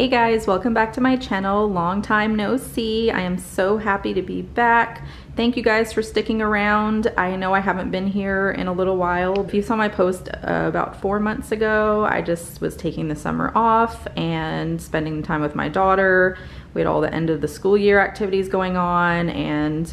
Hey guys, welcome back to my channel. Long time no see. I am so happy to be back. Thank you guys for sticking around. I know I haven't been here in a little while. If you saw my post about 4 months ago, I just was taking the summer off and spending time with my daughter. We had all the end of the school year activities going on, and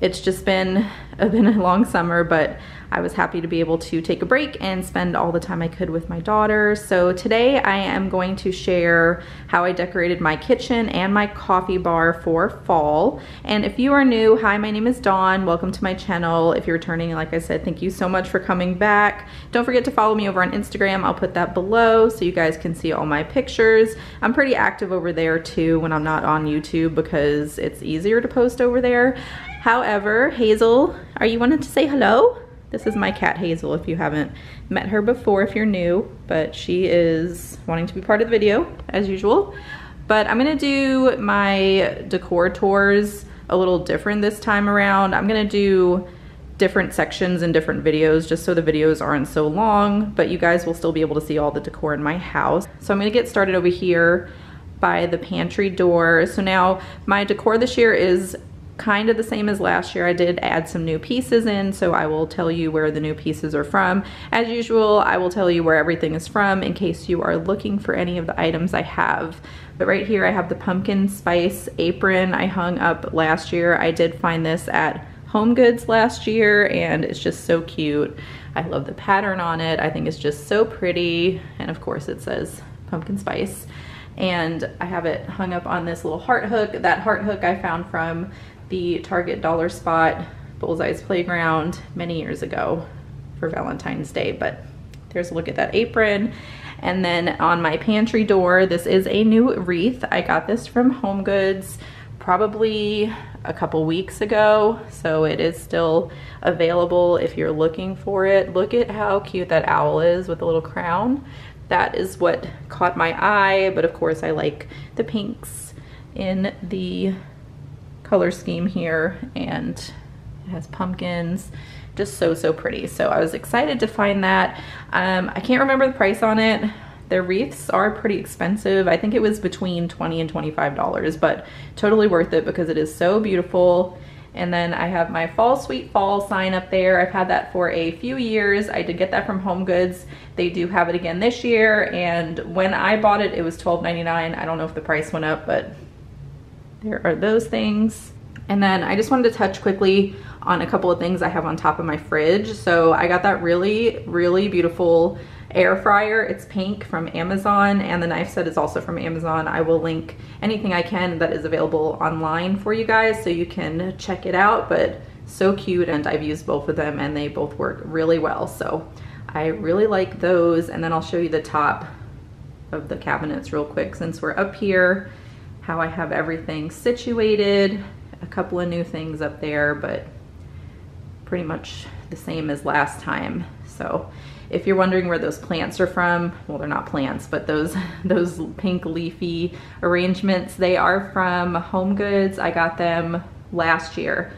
it's just been a long summer, but I was happy to be able to take a break and spend all the time I could with my daughter. So today I am going to share how I decorated my kitchen and my coffee bar for fall. And if you are new, hi, my name is Dawn. Welcome to my channel. If you're returning, like I said, thank you so much for coming back. Don't forget to follow me over on Instagram. I'll put that below so you guys can see all my pictures. I'm pretty active over there too when I'm not on YouTube because it's easier to post over there. However, Hazel, are you wanting to say hello? This is my cat Hazel if you haven't met her before, if you're new, but she is wanting to be part of the video as usual. But I'm gonna do my decor tours a little different this time around. I'm gonna do different sections in different videos just so the videos aren't so long, but you guys will still be able to see all the decor in my house. So I'm gonna get started over here by the pantry door. So now my decor this year is kind of the same as last year. I did add some new pieces in, so I will tell you where the new pieces are from. As usual, I will tell you where everything is from in case you are looking for any of the items I have. But right here I have the pumpkin spice apron I hung up last year. I did find this at HomeGoods last year, and it's just so cute. I love the pattern on it. I think it's just so pretty, and of course it says pumpkin spice. And I have it hung up on this little heart hook. That heart hook I found from the Target dollar spot, Bullseye's Playground, many years ago for Valentine's Day. But there's a look at that apron. And then on my pantry door, this is a new wreath. I got this from HomeGoods probably a couple weeks ago, so it is still available if you're looking for it. Look at how cute that owl is with a little crown. That is what caught my eye, but of course I like the pinks in the color scheme here, and it has pumpkins. Just so pretty. So I was excited to find that. I can't remember the price on it. The wreaths are pretty expensive. I think it was between $20 and $25, but totally worth it because it is so beautiful. And then I have my Fall Sweet Fall sign up there. I've had that for a few years. I did get that from HomeGoods. They do have it again this year, and when I bought it, it was $12.99. I don't know if the price went up, but there are those things. And then I just wanted to touch quickly on a couple of things I have on top of my fridge. So I got that really beautiful air fryer. It's pink, from Amazon, and the knife set is also from Amazon. I will link anything I can that is available online for you guys so you can check it out, but so cute, and I've used both of them and they both work really well. So I really like those. And then I'll show you the top of the cabinets real quick since we're up here. How I have everything situated, a couple of new things up there, but pretty much the same as last time. So if you're wondering where those plants are from, well, they're not plants, but those pink leafy arrangements, they are from HomeGoods. I got them last year,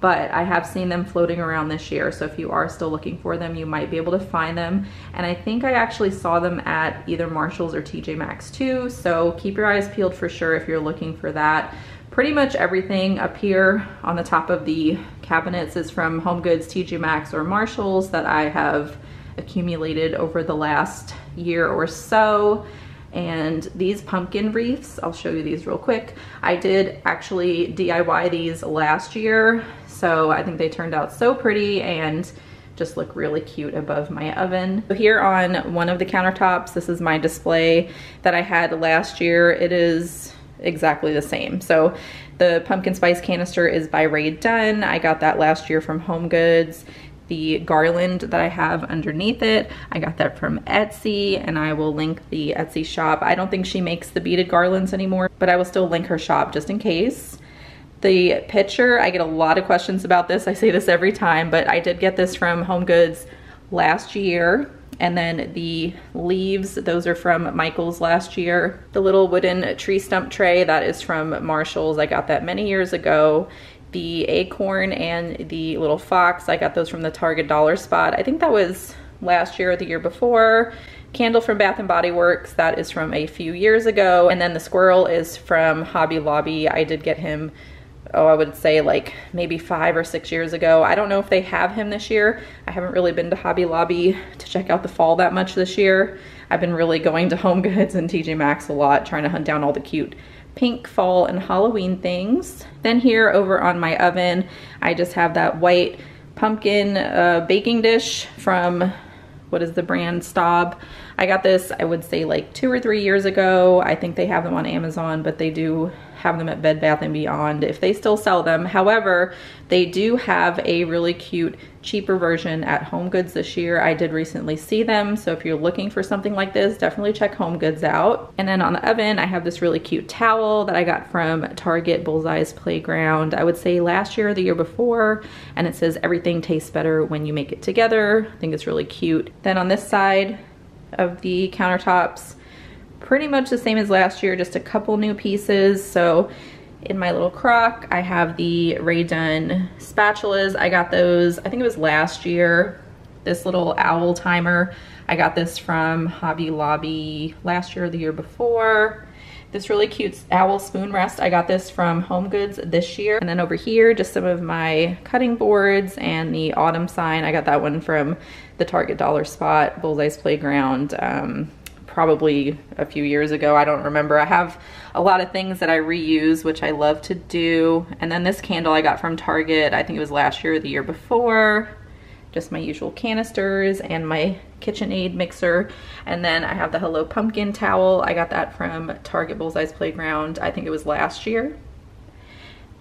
but I have seen them floating around this year. So if you are still looking for them, you might be able to find them. And I think I actually saw them at either Marshall's or TJ Maxx too. So keep your eyes peeled for sure if you're looking for that. Pretty much everything up here on the top of the cabinets is from HomeGoods, TJ Maxx, or Marshall's that I have accumulated over the last year or so. And these pumpkin wreaths, I'll show you these real quick. I did actually DIY these last year, so I think they turned out so pretty and just look really cute above my oven. So here on one of the countertops, this is my display that I had last year. It is exactly the same. So the pumpkin spice canister is by Rae Dunn. I got that last year from HomeGoods. The garland that I have underneath it, I got that from Etsy, and I will link the Etsy shop. I don't think she makes the beaded garlands anymore, but I will still link her shop just in case. The pitcher, I get a lot of questions about this. I say this every time, but I did get this from HomeGoods last year. And then the leaves, those are from Michael's last year. The little wooden tree stump tray, that is from Marshall's. I got that many years ago. The acorn and the little fox, I got those from the Target dollar spot. I think that was last year or the year before. candle from Bath and Body Works. That is from a few years ago. And then the squirrel is from Hobby Lobby. I did get him, oh, I would say like maybe 5 or 6 years ago. I don't know if they have him this year. I haven't really been to Hobby Lobby to check out the fall that much this year. I've been really going to HomeGoods and TJ Maxx a lot, trying to hunt down all the cute pink fall and Halloween things. Then here over on my oven, I just have that white pumpkin baking dish from, what is the brand, Staub. I got this, I would say like 2 or 3 years ago. I think they have them on Amazon, but they do have them at Bed Bath & Beyond if they still sell them. However, they do have a really cute cheaper version at HomeGoods this year. I did recently see them, so if you're looking for something like this, definitely check HomeGoods out. And then on the oven, I have this really cute towel that I got from Target, Bullseye's Playground, I would say last year or the year before, and it says everything tastes better when you make it together. I think it's really cute. Then on this side of the countertops, pretty much the same as last year, just a couple new pieces. So in my little crock, I have the Rae Dunn spatulas. I got those, I think it was last year. This little owl timer, I got this from Hobby Lobby last year or the year before. This really cute owl spoon rest, I got this from HomeGoods this year. And then over here, just some of my cutting boards and the autumn sign. I got that one from the Target Dollar Spot, Bullseye's Playground, probably a few years ago, I don't remember. I have a lot of things that I reuse, which I love to do. And then this candle I got from Target, I think it was last year or the year before. Just my usual canisters and my KitchenAid mixer. And then I have the Hello Pumpkin towel. I got that from Target, Bullseye's Playground. I think it was last year.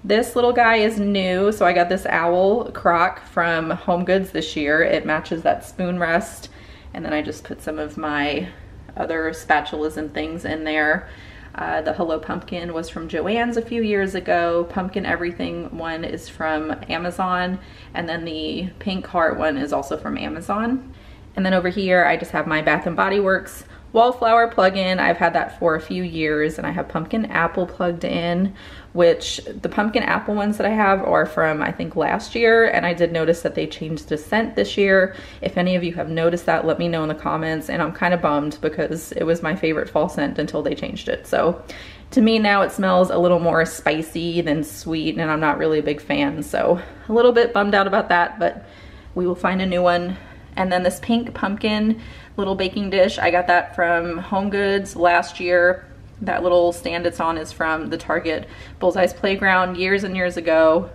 This little guy is new, so I got this owl crock from HomeGoods this year. It matches that spoon rest. And then I just put some of my other spatulas and things in there. The Hello Pumpkin was from Joann's a few years ago. Pumpkin Everything one is from Amazon. And then the Pink Heart one is also from Amazon. And then over here, I just have my Bath and Body Works wallflower plug-in. I've had that for a few years, and I have pumpkin apple plugged in, which the pumpkin apple ones that I have are from, I think, last year, and I did notice that they changed the scent this year. If any of you have noticed that, let me know in the comments, and I'm kind of bummed because it was my favorite fall scent until they changed it. So to me now it smells a little more spicy than sweet, and I'm not really a big fan, so a little bit bummed out about that, but we will find a new one. And then this pink pumpkin little baking dish, I got that from HomeGoods last year. That little stand it's on is from the Target Bullseye's Playground years and years ago.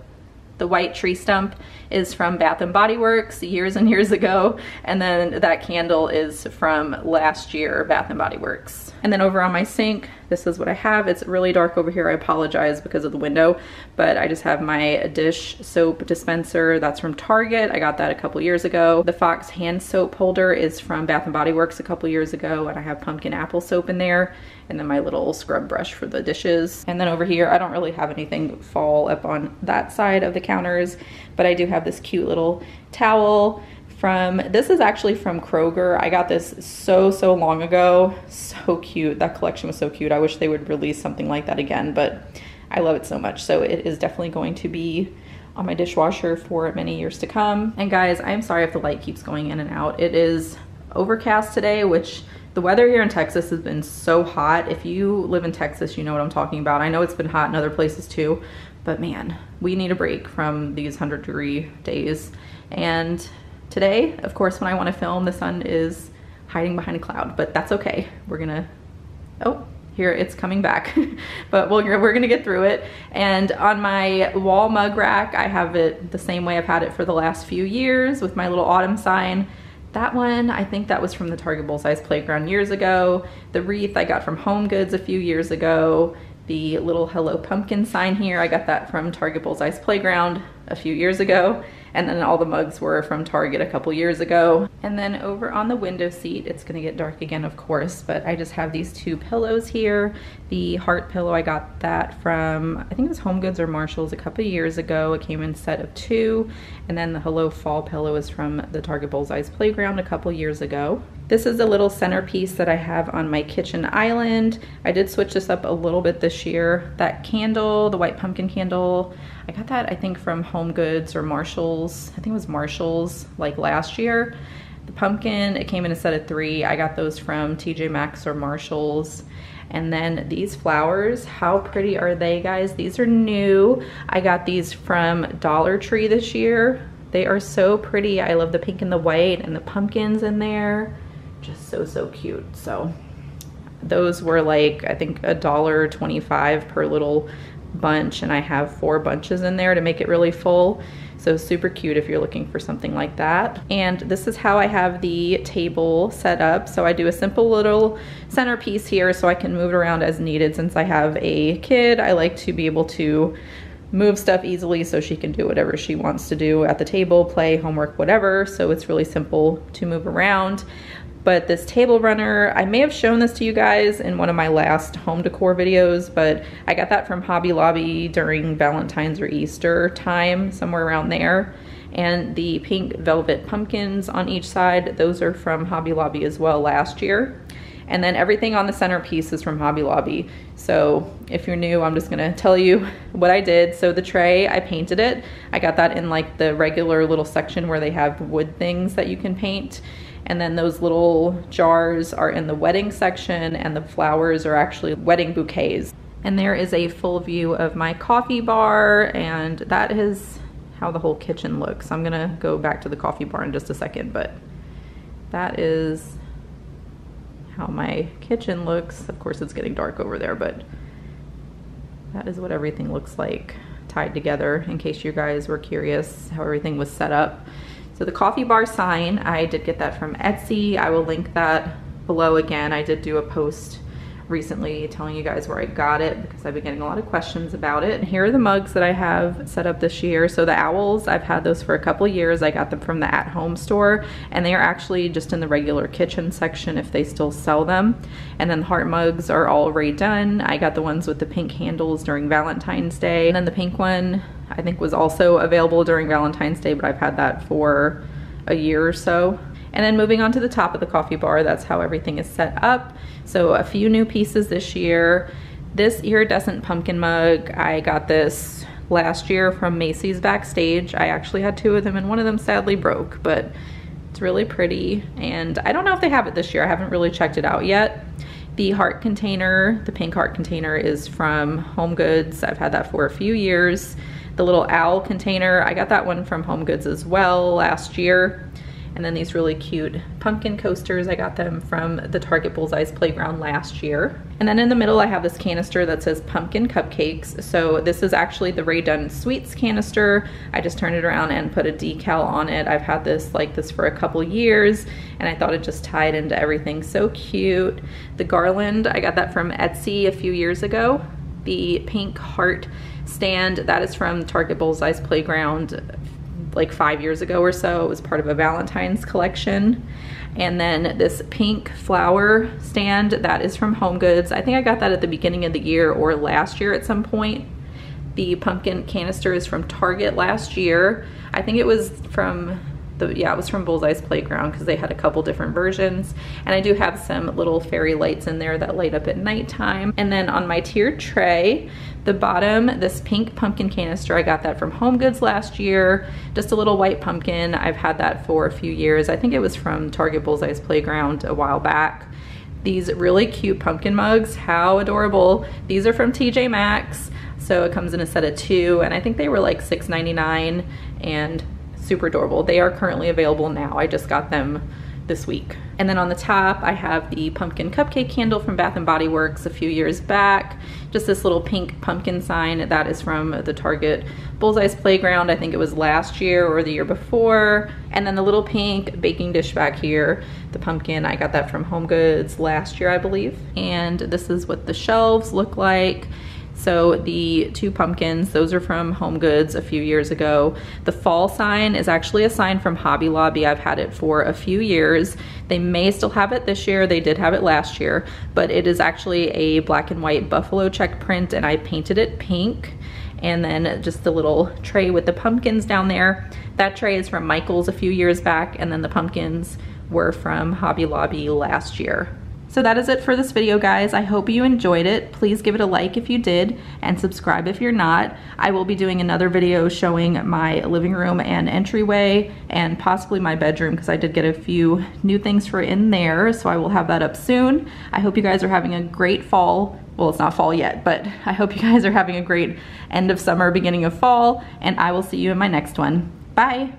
The white tree stump is from Bath and Body Works years and years ago. And then that candle is from last year, Bath and Body Works. And then over on my sink, this is what I have. It's really dark over here. I apologize because of the window, but I just have my dish soap dispenser. That's from Target. I got that a couple years ago. The Fox hand soap holder is from Bath and Body Works a couple years ago, and I have pumpkin apple soap in there. And then my little scrub brush for the dishes. And then over here, I don't really have anything fall up on that side of the counters, but I do have this cute little towel from, this is actually from Kroger. I got this so long ago. So cute. That collection was so cute. I wish they would release something like that again, but I love it so much. So it is definitely going to be on my dishwasher for many years to come. And guys, I'm sorry if the light keeps going in and out. It is overcast today, which the weather here in Texas has been so hot. If you live in Texas, you know what I'm talking about. I know it's been hot in other places too, but man, we need a break from these 100-degree days. And today, of course, when I want to film, the sun is hiding behind a cloud, but that's okay. We're gonna, oh, here it's coming back, but we're gonna get through it. And on my wall mug rack, I have it the same way I've had it for the last few years with my little autumn sign. That one, I think that was from the Target Bullseye's Playground years ago. The wreath I got from HomeGoods a few years ago. The little Hello Pumpkin sign here, I got that from Target Bullseye's Playground a few years ago. And then all the mugs were from Target a couple years ago. And then over on the window seat, it's gonna get dark again, of course, but I just have these two pillows here. The heart pillow, I got that from, I think it was HomeGoods or Marshall's a couple years ago. It came in a set of two. And then the Hello Fall pillow is from the Target Bullseye's Playground a couple years ago. This is a little centerpiece that I have on my kitchen island. I did switch this up a little bit this year. That candle, the white pumpkin candle, I got that I think from HomeGoods or Marshall's. I think it was Marshall's like last year. The pumpkin, it came in a set of 3. I got those from TJ Maxx or Marshall's. And then these flowers, how pretty are they, guys? These are new. I got these from Dollar Tree this year. They are so pretty. I love the pink and the white and the pumpkins in there. Just so, so cute. So those were like, I think $1.25 per little bunch, and I have 4 bunches in there to make it really full. So super cute if you're looking for something like that. And this is how I have the table set up. So I do a simple little centerpiece here so I can move it around as needed. Since I have a kid, I like to be able to move stuff easily so she can do whatever she wants to do at the table, play, homework, whatever. So it's really simple to move around. But this table runner, I may have shown this to you guys in one of my last home decor videos, but I got that from Hobby Lobby during Valentine's or Easter time, somewhere around there. And the pink velvet pumpkins on each side, those are from Hobby Lobby as well last year. And then everything on the centerpiece is from Hobby Lobby. So if you're new, I'm just gonna tell you what I did. So the tray, I painted it. I got that in like the regular little section where they have wood things that you can paint. And then those little jars are in the wedding section, and the flowers are actually wedding bouquets. And there is a full view of my coffee bar, and that is how the whole kitchen looks. I'm gonna go back to the coffee bar in just a second, but that is how my kitchen looks. Of course, it's getting dark over there, but that is what everything looks like tied together, in case you guys were curious how everything was set up. So the coffee bar sign, I did get that from Etsy. I will link that below again. I did do a post recently telling you guys where I got it because I've been getting a lot of questions about it. And here are the mugs that I have set up this year. So the owls, I've had those for a couple years. I got them from the At Home Store, and they are actually just in the regular kitchen section if they still sell them. And then the heart mugs are all Rae Dunn. I got the ones with the pink handles during Valentine's Day. And then the pink one, I think, was also available during Valentine's Day, but I've had that for a year or so. And then moving on to the top of the coffee bar, that's how everything is set up. So a few new pieces this year. This iridescent pumpkin mug, I got this last year from Macy's backstage. I actually had 2 of them, and one of them sadly broke, but it's really pretty. And I don't know if they have it this year. I haven't really checked it out yet. The heart container, the pink heart container, is from HomeGoods. I've had that for a few years. The little owl container, I got that one from HomeGoods as well last year. And then these really cute pumpkin coasters, I got them from the Target Bullseye's Playground last year. And then in the middle, I have this canister that says pumpkin cupcakes. So this is actually the Rae Dunn Sweets canister. I just turned it around and put a decal on it. I've had this like this for a couple years, and I thought it just tied into everything. So cute. The garland, I got that from Etsy a few years ago. The pink heart stand, that is from Target Bullseye's Playground like 5 years ago or so. It was part of a Valentine's collection. And then this pink flower stand, that is from HomeGoods. I think I got that at the beginning of the year or last year at some point. The pumpkin canister is from Target last year. I think it was from yeah, it was from Bullseye's Playground because they had a couple different versions. And I do have some little fairy lights in there that light up at nighttime. And then on my tiered tray, the bottom, this pink pumpkin canister, I got that from HomeGoods last year. Just a little white pumpkin. I've had that for a few years. I think it was from Target Bullseye's Playground a while back. These really cute pumpkin mugs, how adorable. These are from TJ Maxx. So it comes in a set of 2, and I think they were like $6.99, and super adorable. They are currently available now. I just got them this week. And then on the top, I have the pumpkin cupcake candle from Bath and Body Works a few years back. Just this little pink pumpkin sign, that is from the Target Bullseye's Playground. I think it was last year or the year before. And then the little pink baking dish back here, the pumpkin, I got that from HomeGoods last year, I believe. And this is what the shelves look like. So the 2 pumpkins, those are from HomeGoods a few years ago. The fall sign is actually a sign from Hobby Lobby. I've had it for a few years. They may still have it this year. They did have it last year, but it is actually a black and white buffalo check print, and I painted it pink. And then just the little tray with the pumpkins down there. That tray is from Michael's a few years back, and then the pumpkins were from Hobby Lobby last year. So that is it for this video, guys. I hope you enjoyed it. Please give it a like if you did and subscribe if you're not. I will be doing another video showing my living room and entryway and possibly my bedroom because I did get a few new things for in there. So I will have that up soon. I hope you guys are having a great fall. Well, it's not fall yet, but I hope you guys are having a great end of summer, beginning of fall, and I will see you in my next one. Bye.